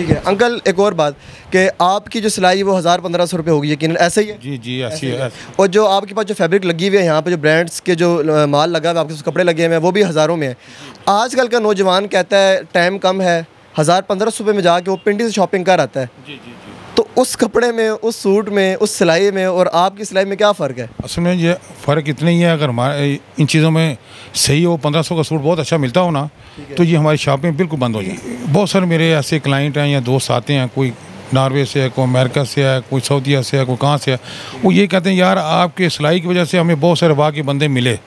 ठीक है अंकल, एक और बात कि आपकी जो सिलाई वो 1000-1500 रुपये होगी यकीनन, ऐसे ही है? जी जी ऐसी है। और जो आपके पास जो फैब्रिक लगी हुई है यहाँ पे, जो ब्रांड्स के जो माल लगा हुआ है, आपके कपड़े लगे हुए हैं, वो भी हज़ारों में है। आजकल का नौजवान कहता है टाइम कम है, 1000-1500 रुपये में जाके वो पिंडी से शॉपिंग कर आता है। जी जी जी। तो उस कपड़े में, उस सूट में, उस सिलाई में और आपकी सिलाई में क्या फ़र्क है? असल में ये फ़र्क इतना ही है, अगर हमारे इन चीज़ों में सही हो, 1500 का सूट बहुत अच्छा मिलता हो ना, तो ये हमारी शॉपिंग बिल्कुल बंद हो जाए। बहुत सारे मेरे ऐसे क्लाइंट हैं या दोस्त आते हैं, कोई नॉर्वे से है, कोई अमेरिका से है, कोई सऊदीया से है, कोई कहाँ से है, वो ये कहते हैं यार आपके सिलाई की वजह से हमें बहुत सारे वाह के बंदे मिले।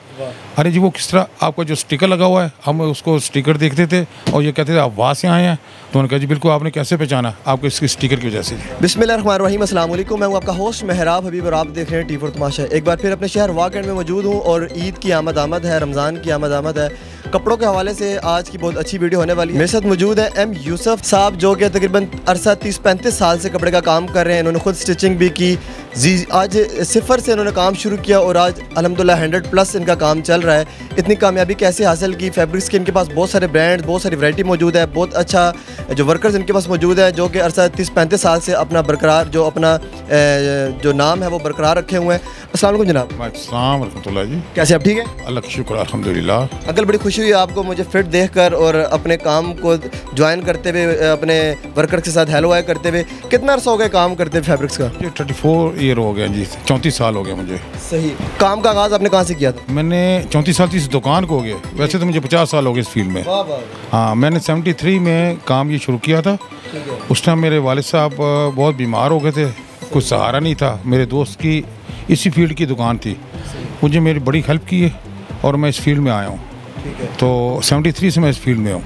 अरे जी, वो किस तरह? आपका जो स्टिकर लगा हुआ है, हम उसको स्टिकर देखते थे और ये कहते थे आप वहाँ से आए हैं, तो उन्होंने कहा जी बिल्कुल, आपने कैसे पहचाना? आपको इसके स्टिकर की वजह से। बिस्मिल्लाहिर्रहमानिर्रहीम, अस्सलाम वालेकुम, मैं हूँ आपका होस्ट मेहराब हबीब और आप देख रहे हैं टी4 तमाशा। एक बार फिर अपने शहर वाकड़ में मौजूद हूँ और ईद की आमद-आमद है, रमज़ान की आमद-आमद है, कपड़ों के हवाले से आज की बहुत अच्छी वीडियो होने वाली है। मेरे साथ मौजूद है एम यूसुफ साहब, जो कि तकरीबन अरसा 30-35 साल से कपड़े का काम कर रहे हैं। इन्होंने खुद स्टिचिंग भी की, आज सिफर से इन्होंने काम शुरू किया और आज अल्हम्दुलिल्लाह 100+ इनका काम चल रहा है। इतनी कामयाबी कैसे हासिल की? फैब्रिक्स के इनके पास बहुत सारे ब्रांड्स, बहुत सारी वैरायटी मौजूद है, बहुत अच्छा जो वर्कर्स इनके पास मौजूद है, जो कि अरसा 30-35 साल से अपना बरकरार जो अपना जो नाम है वो बरकरार रखे हुए हैं। अस्सलाम वालेकुम जनाब। अस्सलाम वालेकुम जी, कैसे आप? ठीक है, अल्लाह का शुक्र अल्हम्दुलिल्लाह। अंकल, बड़ी खुशी हुई आपको मुझे फिट देखकर और अपने काम को ज्वाइन करते हुए, अपने वर्कर्स के साथ हेलो हाय करते हुए। कितना अर्सा हो गया काम करते हुए फैब्रिक्स का? 34 ईयर हो गया जी, 34 साल हो गया मुझे। सही। काम का आगाज़ आपने कहाँ से किया था? मैंने 34 साल से इस दुकान को हो गया, वैसे तो मुझे 50 साल हो गए इस फील्ड में। हाँ, मैंने 73 में काम ये शुरू किया था। उस टाइम मेरे वालिद साहब बहुत बीमार हो गए थे, कुछ सहारा नहीं था। मेरे दोस्त की इसी फील्ड की दुकान थी, मुझे मेरी बड़ी हेल्प की है और मैं इस फील्ड में आया हूँ। तो 73 से मैं इस फील्ड में हूँ,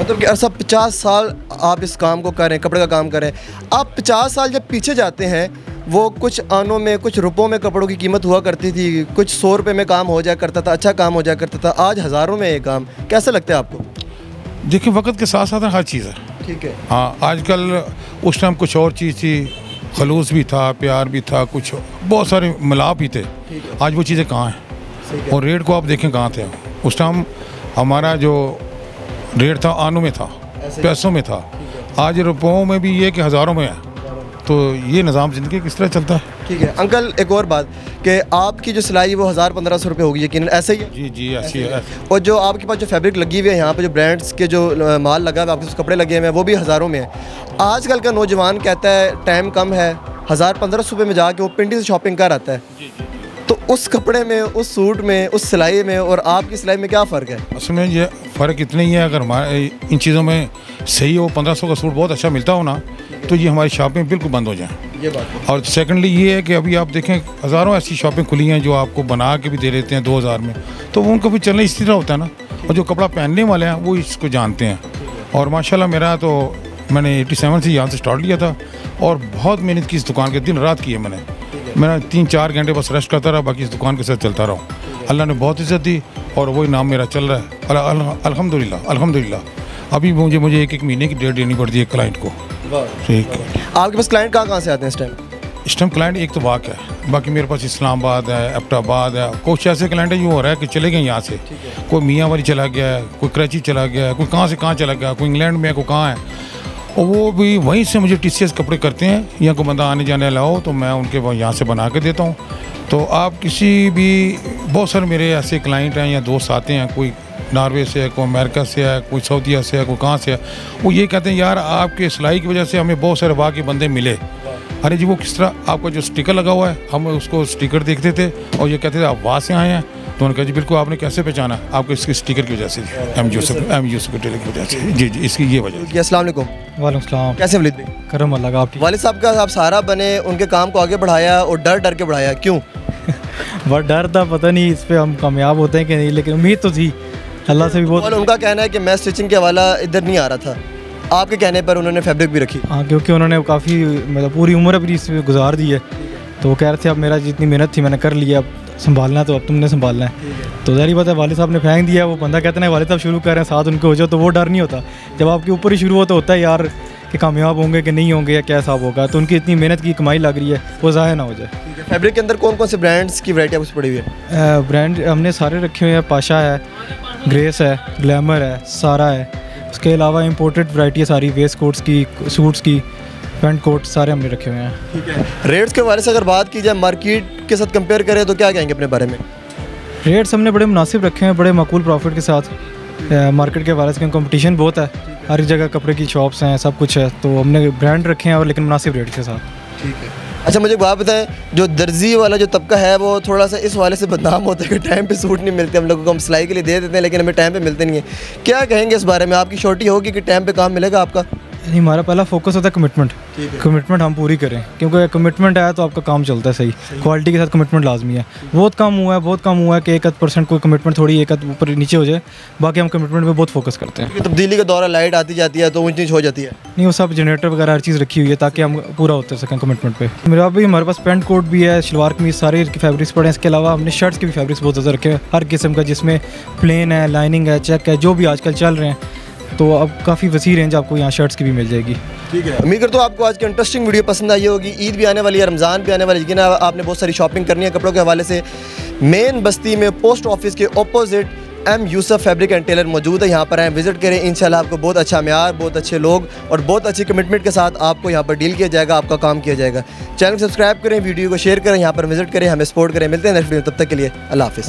मतलब कि अरसा 50 साल आप इस काम को करें, कपड़े का काम करें। आप 50 साल जब पीछे जाते हैं, वो कुछ आनों में, कुछ रुपयों में कपड़ों की कीमत हुआ करती थी, कुछ 100 रुपये में काम हो जाया करता था, अच्छा काम हो जाया करता था। आज हज़ारों में ये काम, कैसा लगता है आपको? देखिए, वक्त के साथ साथ हर चीज़ है। ठीक है। हाँ, आजकल, उस टाइम कुछ और चीज़ थी, खलूस भी था, प्यार भी था, कुछ बहुत सारे मिलाप ही थे। आज वो चीज़ें कहाँ हैं और रेट को आप देखें कहाँ थे। उस टाइम हमारा जो रेट था आनों में था, पैसों में था, आज रुपयों में भी ये कि हज़ारों में है। तो ये निज़ाम ज़िंदगी किस तरह चलता है। ठीक है अंकल, एक और बात कि आपकी जो सिलाई वो 1000-1500 रुपये होगी यकीनन, ऐसे ही है? जी जी ऐसी है। और जो आपके पास जो फैब्रिक लगी हुई है यहाँ पे, जो ब्रांड्स के जो माल लगा हुआ है, आपके कपड़े लगे हुए हैं, वो भी हज़ारों में है। आजकल का नौजवान कहता है टाइम कम है, 1000-1500 रुपये में जाके वो पिंडी से शॉपिंग कर आता है। तो उस कपड़े में, उस सूट में, उस सिलाई में और आपकी सिलाई में क्या फ़र्क है? असल में ये फ़र्क इतना ही है, अगर हमारे इन चीज़ों में सही हो, 1500 का सूट बहुत अच्छा मिलता हो ना, तो ये हमारी शॉपिंग बिल्कुल बंद हो जाए, ये बात। और सेकंडली ये है कि अभी आप देखें हज़ारों ऐसी शॉपिंग खुली हैं जो आपको बना के भी दे देते हैं 2000 में, तो वो उनको भी चलना इसी तरह होता है ना। और जो कपड़ा पहनने वाले हैं वो इसको जानते हैं। और माशाल्लाह, मेरा तो मैंने 87 से यहाँ से स्टार्ट लिया था और बहुत मेहनत की इस दुकान के, दिन रात की है मैंने। मैं 3-4 घंटे बस रेस्ट करता रहा, बाकी इस दुकान के साथ चलता रहा। अल्लाह ने बहुत इज़्ज़त दी और वही नाम मेरा चल रहा है अल्हम्दुलिल्लाह अल्हम्दुलिल्लाह। अभी मुझे 1-1 महीने की डेट देनी पड़ती है क्लाइंट को। ठीक है। आपके पास क्लाइंट कहाँ कहाँ से आते हैं इस टाइम? इस टाइम क्लाइंट एक तो वाक है, बाकी मेरे पास इस्लामाबाद है, एबटाबाद है। कुछ ऐसे क्लाइंट है जो हो रहा है कि चले गए यहाँ से, कोई मियांवारी चला गया है, कोई कराची चला गया है, कोई कहाँ से कहाँ चला गया, कोई इंग्लैंड में है, कोई कहाँ है। और वो भी वहीं से मुझे टीसीएस कपड़े करते हैं, यहाँ को बंदा आने जाने लाओ तो मैं उनके यहाँ से बना के देता हूँ। तो आप किसी भी, बहुत सारे मेरे ऐसे क्लाइंट हैं या दोस्त आते हैं, कोई नॉर्वे से है, कोई अमेरिका से है, कोई सऊदीया से है, कोई कहाँ से है। वो ये कहते हैं यार आपके सिलाई की वजह से हमें बहुत सारे वाह के बंदे मिले। अरे जी, वो किस तरह? आपका जो स्टिकर लगा हुआ है, हम उसको स्टिकर देखते थे और ये कहते थे आप वहाँ से आए हैं, तो उन्होंने कहा जी बिल्कुल, आपने कैसे पहचाना? आपको इसके स्टिकर की वजह से, एम यूसुफ के टेलर की वजह से। जी जी, इसकी ये वजह है। अस्सलाम वालेकुम। वालेकुम सलाम। कैसे वलीद भाई? करम अल्लाह का। आप वालिद साहब का आप सहारा बने, उनके काम को आगे बढ़ाया और डर के बढ़ाया, क्यों? बस डर था, पता नहीं इस पर हम कामयाब होते हैं कि नहीं, लेकिन उम्मीद तो थी अल्लाह से भी बहुत। और उनका कहना है कि मैं स्टिचिंग के हवाला इधर नहीं आ रहा था, आपके कहने पर उन्होंने फैब्रिक भी रखी। हाँ, क्योंकि उन्होंने काफ़ी, मतलब पूरी उम्र अपनी इसमें गुजार दी है। तो वो कह रहे थे अब मेरा जितनी मेहनत थी मैंने कर लिया, अब संभालना तो अब तुमने संभालना है। तो ज़ाहिर बात है, वालिद साहब ने फेंक दिया। वो बंदा कहते हैं वालिद साहब शुरू कर रहे हैं, साथ उनके हो जाओ, तो वो डर नहीं होता। जब आपके ऊपर ही शुरू होता होता है यार कि कामयाब होंगे कि नहीं होंगे या क्या हिसाब होगा। तो उनकी इतनी मेहनत की कमाई लग रही है, वो ज़ाहिर ना हो जाए। फैब्रिक के अंदर कौन कौन से ब्रांड्स की वैरायटी आपको पड़ी हुई है? ब्रांड हमने सारे रखे हुए हैं। पाशा है, ग्रेस है, ग्लैमर है, सारा है, उसके अलावा इम्पोर्टेड वैरायटी सारी वेस्ट कोट्स की, सूट्स की, पेंट कोट सारे हमने रखे हुए हैं। ठीक है, रेट्स के बारे से अगर बात की जाए मार्केट के साथ कंपेयर करें तो क्या कहेंगे अपने बारे में? रेट्स हमने बड़े मुनासिब रखे हैं, बड़े मकूल प्रॉफिट के साथ। मार्केट के बारे से कंपटीशन बहुत है, हर जगह कपड़े की शॉप्स हैं, सब कुछ है, तो हमने ब्रांड रखे हैं और लेकिन मुनासिब रेट के साथ। ठीक है, अच्छा मुझे बात बताएं, जो दर्जी वाला जो तबका है वो थोड़ा सा इस वाले से बदनाम होता है कि टाइम पे सूट नहीं मिलते हम लोगों को, हम सिलाई के लिए दे देते हैं लेकिन हमें टाइम पे मिलते नहीं है। क्या कहेंगे इस बारे में, आपकी श्योरिटी होगी कि टाइम पे काम मिलेगा आपका? नहीं, हमारा पहला फोकस होता है कमिटमेंट। कमिटमेंट हम पूरी करें क्योंकि कमिटमेंट आया तो आपका काम चलता है सही। क्वालिटी के साथ कमिटमेंट लाजमी है। बहुत कम हुआ है कि 1% कोई कमिटमेंट थोड़ी 1% ऊपर नीचे हो जाए, बाकी हम कमिटमेंट पे बहुत फोकस करते हैं। तब्दीली का दौरा, लाइट आती जाती है तो ऊंच नीच हो जाती है। नहीं, वो सब जनरेटर वगैरह हर चीज़ रखी हुई है ताकि हम पूरा होते सकें कमिटमेंट पर। मेरा भी हमारे पास पेंट कोट भी है, शलवार कमीज सारे फैब्रिक्स पड़े हैं। इसके अलावा हमने शर्ट्स के भी फैब्रिक्स बहुत ज़्यादा रखे हैं, हर किस्म का, जिसमें प्लेन है, लाइनिंग है, चेक है, जो भी आजकल चल रहे हैं। तो अब काफ़ी वसी रेंज आपको यहाँ शर्ट्स की भी मिल जाएगी। ठीक है, उम्मीद करता हूँ आपको आज की इंटरेस्टिंग वीडियो पसंद आई होगी। ईद भी आने वाली है, रमज़ान भी आने वाली है, लेकिन आपने बहुत सारी शॉपिंग करनी है कपड़ों के हवाले से। मेन बस्ती में पोस्ट ऑफिस के opposite M Yusuf fabric and tailor मौजूद है, यहाँ पर आएँ, विजिट करें। इंशाल्लाह आपको बहुत अच्छा म्यार, बहुत अच्छे लोग और बहुत अच्छी कमिटमेंट के साथ आपको यहाँ पर डील किया जाएगा, आपका काम किया जाएगा। चैनल को सब्सक्राइब करें, वीडियो को शेयर करें, यहाँ पर विजिट करें, हमें सपोर्ट करें। मिलते हैं नेक्स्ट वीडियो, तब तक के लिए अल्लाह हाफिज़।